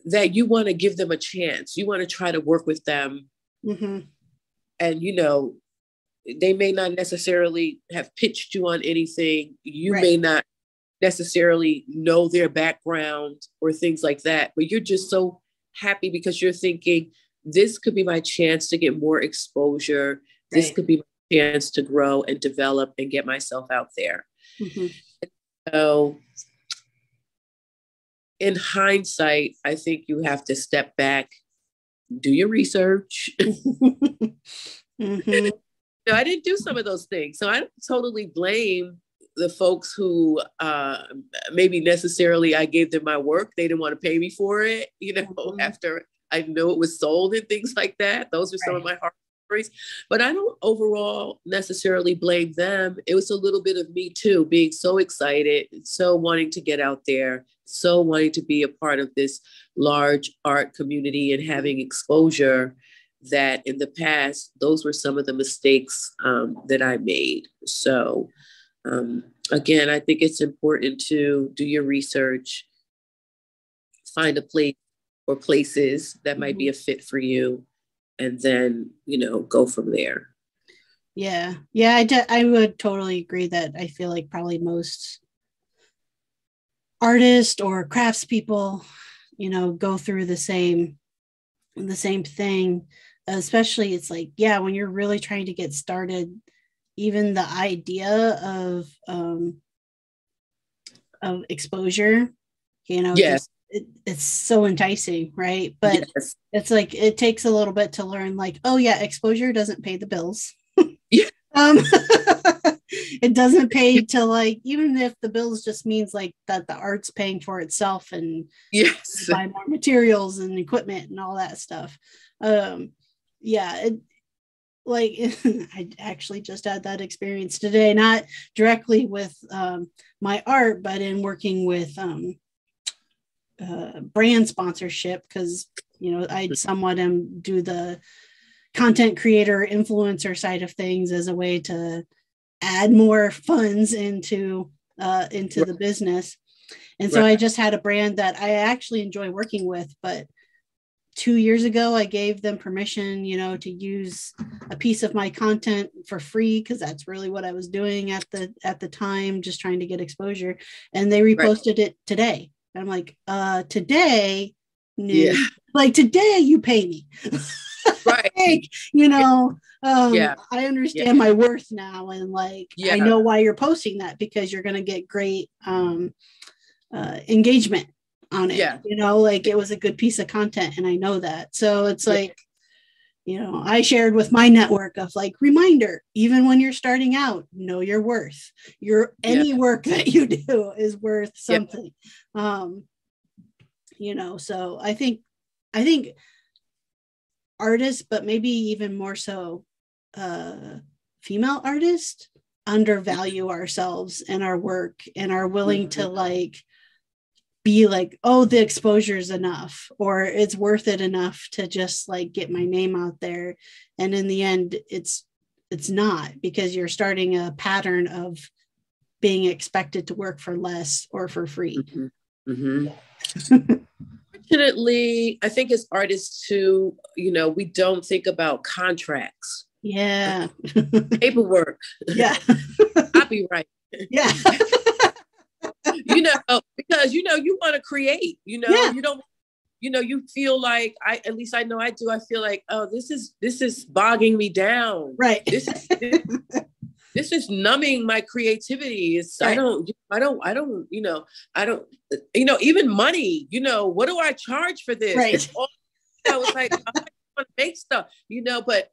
that you want to give them a chance. You want to try to work with them. Mm-hmm. And, you know, they may not necessarily have pitched you on anything. You may not necessarily know their background or things like that, but you're just so happy because you're thinking, this could be my chance to get more exposure. Right. This could be my chance to grow and develop and get myself out there. Mm-hmm. So in hindsight, I think you have to step back, do your research. mm-hmm. So I didn't do some of those things. So I don't totally blame the folks who maybe necessarily I gave them my work. They didn't want to pay me for it, you know, mm-hmm. after I know it was sold and things like that. Those are some of my hard stories, but I don't overall necessarily blame them. It was a little bit of me too, being so excited, so wanting to get out there, so wanting to be a part of this large art community and having exposure, that in the past, those were some of the mistakes that I made. So, again, I think it's important to do your research, find a place or places that might be a fit for you, and then, you know, go from there. Yeah. Yeah. I would totally agree that I feel like probably most artists or craftspeople, you know, go through the same thing, especially it's like, yeah, when you're really trying to get started, even the idea of exposure, you know, yes. it's so enticing, right? But yes. It's like, it takes a little bit to learn, like, oh yeah, exposure doesn't pay the bills. Yeah. It doesn't pay to, like, even if the bills just means like that the art's paying for itself, and yes, buy more materials and equipment and all that stuff. Like, I actually just had that experience today, not directly with my art, but in working with brand sponsorship, because, you know, I somewhat am do the content creator influencer side of things as a way to add more funds into the business. And so I just had a brand that I actually enjoy working with, but 2 years ago, I gave them permission, you know, to use a piece of my content for free, because that's really what I was doing at the time, just trying to get exposure. And they reposted it today. And I'm like, today, no. Yeah. Like, today you pay me. Right. Like, you know, I understand my worth now. And like, I know why you're posting that, because you're going to get great engagement on it. Yeah. You know, like, it was a good piece of content, and I know that. So it's like, you know, I shared with my network of like, reminder, even when you're starting out, know your worth. Your any work that you do is worth something. You know, so I think artists, but maybe even more so female artists, undervalue ourselves and our work, and are willing to like be like, oh, the exposure is enough, or it's worth it enough to just like get my name out there. And in the end, it's not, because you're starting a pattern of being expected to work for less or for free. Fortunately, I think as artists too, you know, we don't think about contracts. Yeah. Paperwork. Yeah. Copyright. Yeah. You know, because, you know, you want to create, you know, you don't, you know, you feel like, at least I know I do, I feel like, oh, this is bogging me down. Right. This is numbing my creativity. It's, right. I don't, even money, you know, what do I charge for this? Right. It's all, I was like, I want to make stuff, you know, but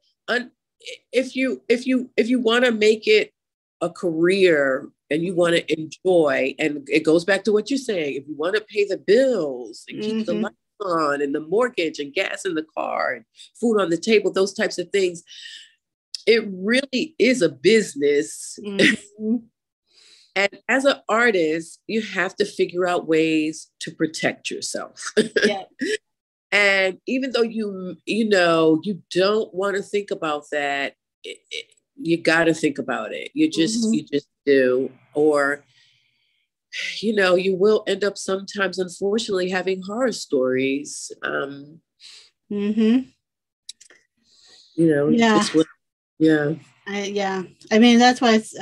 if you want to make it a career, and you want to enjoy, and it goes back to what you're saying, if you want to pay the bills and keep the lights on and the mortgage and gas in the car and food on the table, those types of things, it really is a business. And as an artist, you have to figure out ways to protect yourself. And even though you know, you don't want to think about that, you got to think about it. You just do, or, you know, you will end up sometimes, unfortunately, having horror stories. You know, I mean, that's why it's,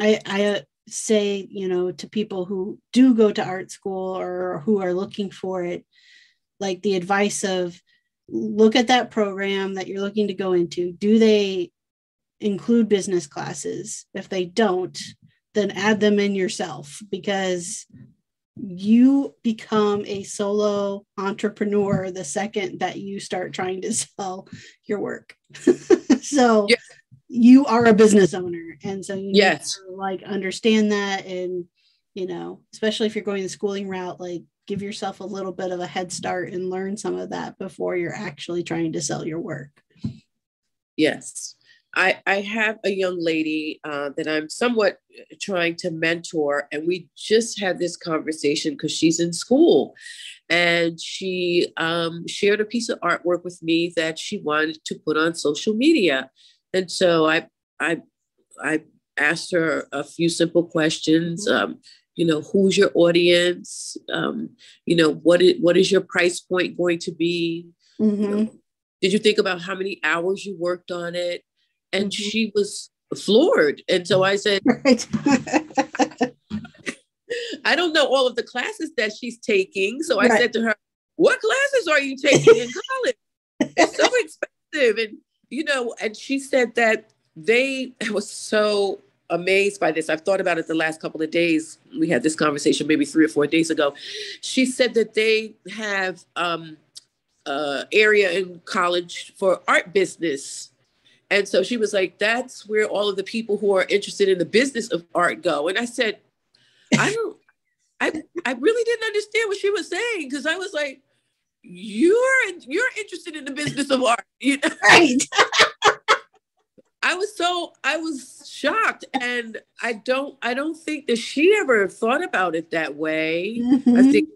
I say, you know, to people who do go to art school or who are looking for it, like, the advice of, look at that program that you're looking to go into. Do they include business classes? If they don't, then add them in yourself, because you become a solo entrepreneur the second that you start trying to sell your work. So you are a business owner. And so you need to like understand that. And, you know, especially if you're going the schooling route, like, give yourself a little bit of a head start and learn some of that before you're actually trying to sell your work. Yes. I have a young lady that I'm somewhat trying to mentor, and we just had this conversation because she's in school, and she shared a piece of artwork with me that she wanted to put on social media. And so I asked her a few simple questions. You know, who's your audience? You know, what is your price point going to be? You know, did you think about how many hours you worked on it? And she was floored. And so I said, I don't know all of the classes that she's taking. So I said to her, what classes are you taking in college? It's so expensive. And, you know, and she said that I was so amazed by this. I've thought about it the last couple of days. We had this conversation maybe 3 or 4 days ago. She said that they have area in college for art business. And so she was like, that's where all of the people who are interested in the business of art go. And I said, I really didn't understand what she was saying, because I was like, you're interested in the business of art. You know? Right. I was shocked, and I don't think that she ever thought about it that way. I think,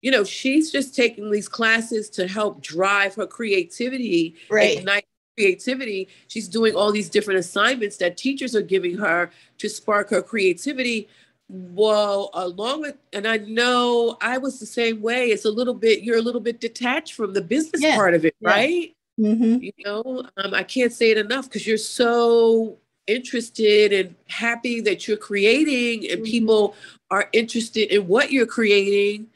you know, she's just taking these classes to help drive her creativity, ignite creativity. She's doing all these different assignments that teachers are giving her to spark her creativity. well, along with, and I know I was the same way. It's a little bit, you're a little bit detached from the business part of it, right? Mm-hmm. You know, I can't say it enough because you're so interested and happy that you're creating and people are interested in what you're creating,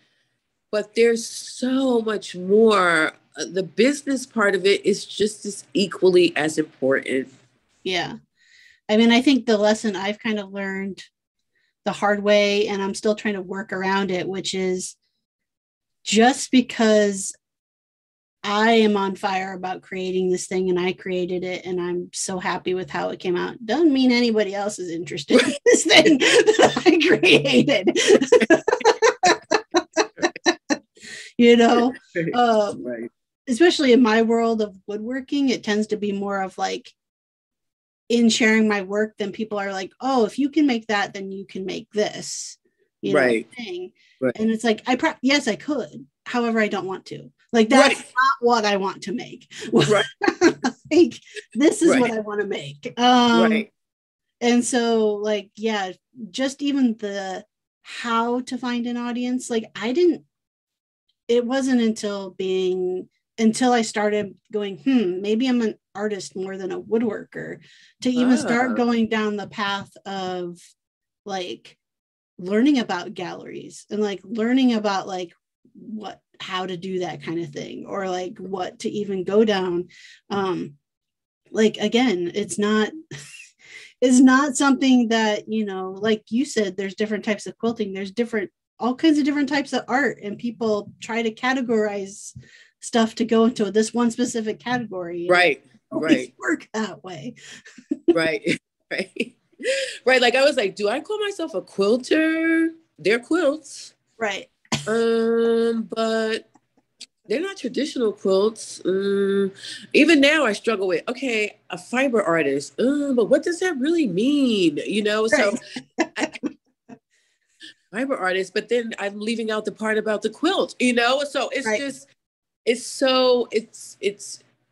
but there's so much more. The business part of it is just as equally as important. Yeah. I mean, I think the lesson I've kind of learned the hard way, and I'm still trying to work around it, which is just because I am on fire about creating this thing and I created it and I'm so happy with how it came out, doesn't mean anybody else is interested in this thing that I created. You know, especially in my world of woodworking, it tends to be more of like, in sharing my work, then people are like, oh, if you can make that, then you can make this, you know, thing. Right. And it's like, yes, I could. However, I don't want to. Like, that's not what I want to make. Like, this is what I want to make. And so, like, yeah, just even the how to find an audience. Like, it wasn't until I started going, maybe I'm an artist more than a woodworker, to even start going down the path of like learning about galleries and like learning about like how to do that kind of thing, or like what to even go down. Like, again, it's not something that, you know, like you said, there's different types of quilting, there's all kinds of different types of art, and people try to categorize stuff to go into this one specific category. Right. Work that way. Right. Like, I was like, do I call myself a quilter? They're quilts. Right. But they're not traditional quilts. Even now I struggle with, okay, a fiber artist. But what does that really mean? You know, so fiber artist, but then I'm leaving out the part about the quilt, you know? So it's just,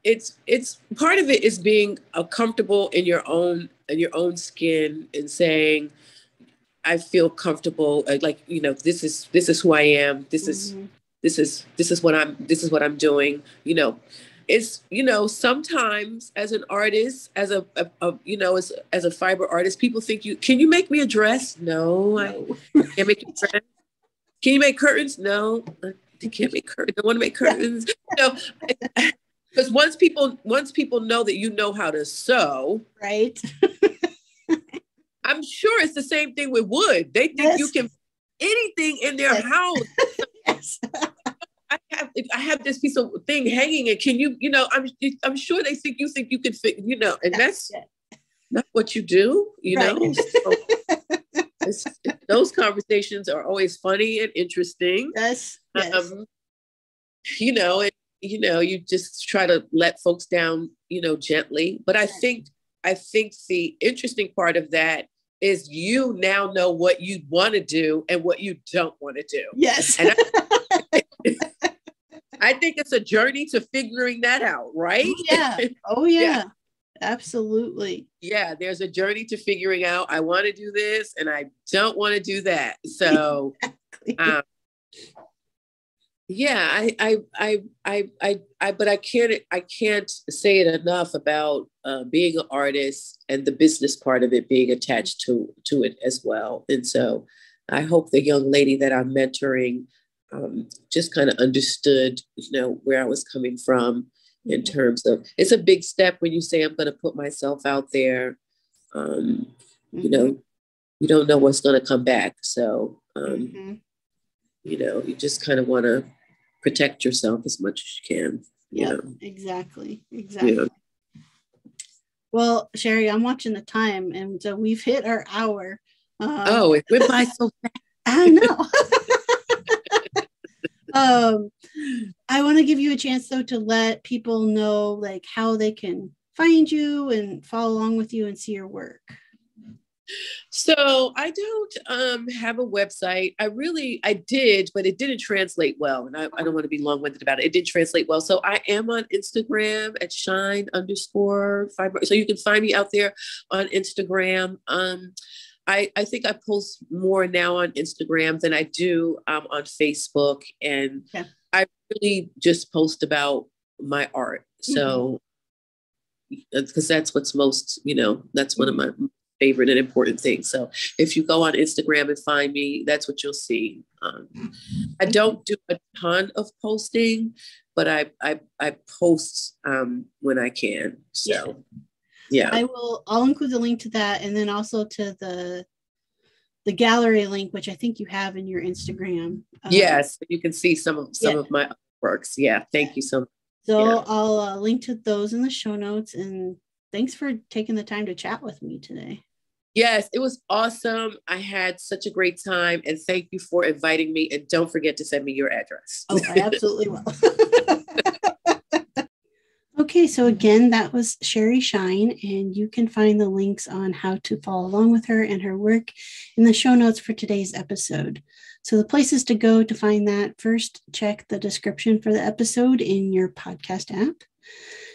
it's part of it is being comfortable in your own skin and saying, I feel comfortable. Like, you know, this is who I am. This is what I'm doing. You know, it's, you know, sometimes as an artist, as a fiber artist, people think can you make me a dress? No. I can't make you a dress. Can you make curtains? No. I can't make curtains. I want to make curtains. You know, because once people know that you know how to sew, right? I'm sure it's the same thing with wood. They think you can anything in their house. I have this piece of thing hanging, and can you? You know, I'm sure they think you can fit. You know, and that's not what you do. You know, so those conversations are always funny and interesting. You know it. You know, you just try to let folks down, you know, gently. But I think the interesting part of that is you now know what you want to do and what you don't want to do. Yes. And I think it's a journey to figuring that out, right? Yeah. Oh, yeah. Yeah. Absolutely. Yeah. There's a journey to figuring out, I want to do this and I don't want to do that. So, yeah, but I can't say it enough about being an artist and the business part of it being attached to it as well. And so I hope the young lady that I'm mentoring just kind of understood, you know, where I was coming from in terms of, it's a big step when you say, I'm going to put myself out there. You know, you don't know what's going to come back. So, you know, you just kind of want to protect yourself as much as you can. Yeah, you know? Exactly. Yeah. Well, Sherry, I'm watching the time, and so we've hit our hour. It went by so fast. I know. I want to give you a chance, though, to let people know, like, how they can find you and follow along with you and see your work. So I don't have a website. I did, but it didn't translate well. And I don't want to be long-winded about it. It didn't translate well. So I am on Instagram at shine_fiber. So you can find me out there on Instagram. I think I post more now on Instagram than I do on Facebook. And yeah. I really just post about my art. So, because that's what's most, you know, that's one of my favorite and important things. So if you go on Instagram and find me, that's what you'll see. I don't do a ton of posting, but I post when I can. So yeah. I'll include the link to that, and then also to the gallery link, which I think you have in your Instagram. Yes, you can see some of my works. Yeah, thank you so much. So yeah. I'll link to those in the show notes, and thanks for taking the time to chat with me today. Yes, it was awesome. I had such a great time, and thank you for inviting me, and don't forget to send me your address. Oh, I absolutely will. Okay, so again, that was Sherry Shine, and you can find the links on how to follow along with her and her work in the show notes for today's episode. So the places to go to find that: first, check the description for the episode in your podcast app.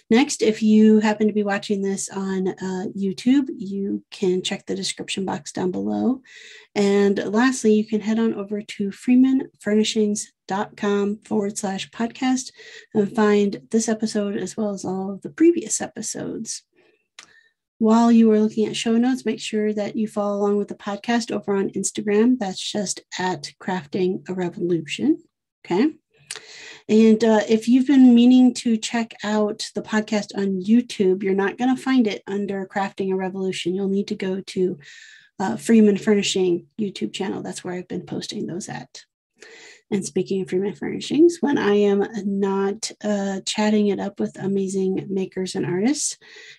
Next, if you happen to be watching this on YouTube, you can check the description box down below. And lastly, you can head on over to freemanfurnishings.com/podcast and find this episode as well as all of the previous episodes. While you are looking at show notes, make sure that you follow along with the podcast over on Instagram. That's just at Crafting a Revolution. Okay. And if you've been meaning to check out the podcast on YouTube, you're not going to find it under Crafting a Revolution. You'll need to go to Freeman Furnishing YouTube channel. That's where I've been posting those at. And speaking of Freeman Furnishings, when I am not chatting it up with amazing makers and artists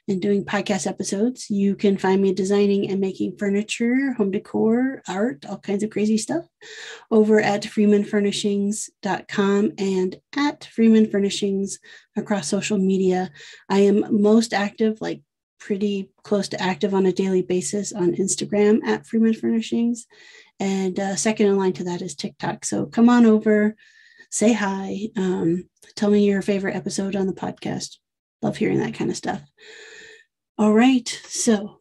and doing podcast episodes, you can find me designing and making furniture, home decor, art, all kinds of crazy stuff over at freemanfurnishings.com and at Freeman Furnishings across social media. I am most active, like pretty close to active on a daily basis, on Instagram at Freeman Furnishings. And second in line to that is TikTok. So come on over, say hi, tell me your favorite episode on the podcast. Love hearing that kind of stuff. All right. So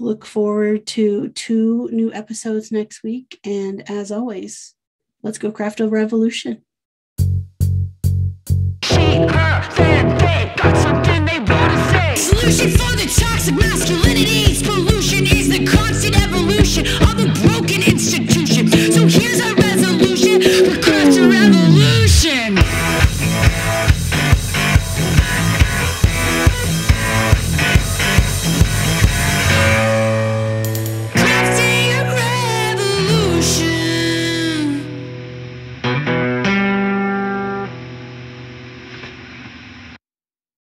look forward to 2 new episodes next week. And as always, let's go craft a revolution.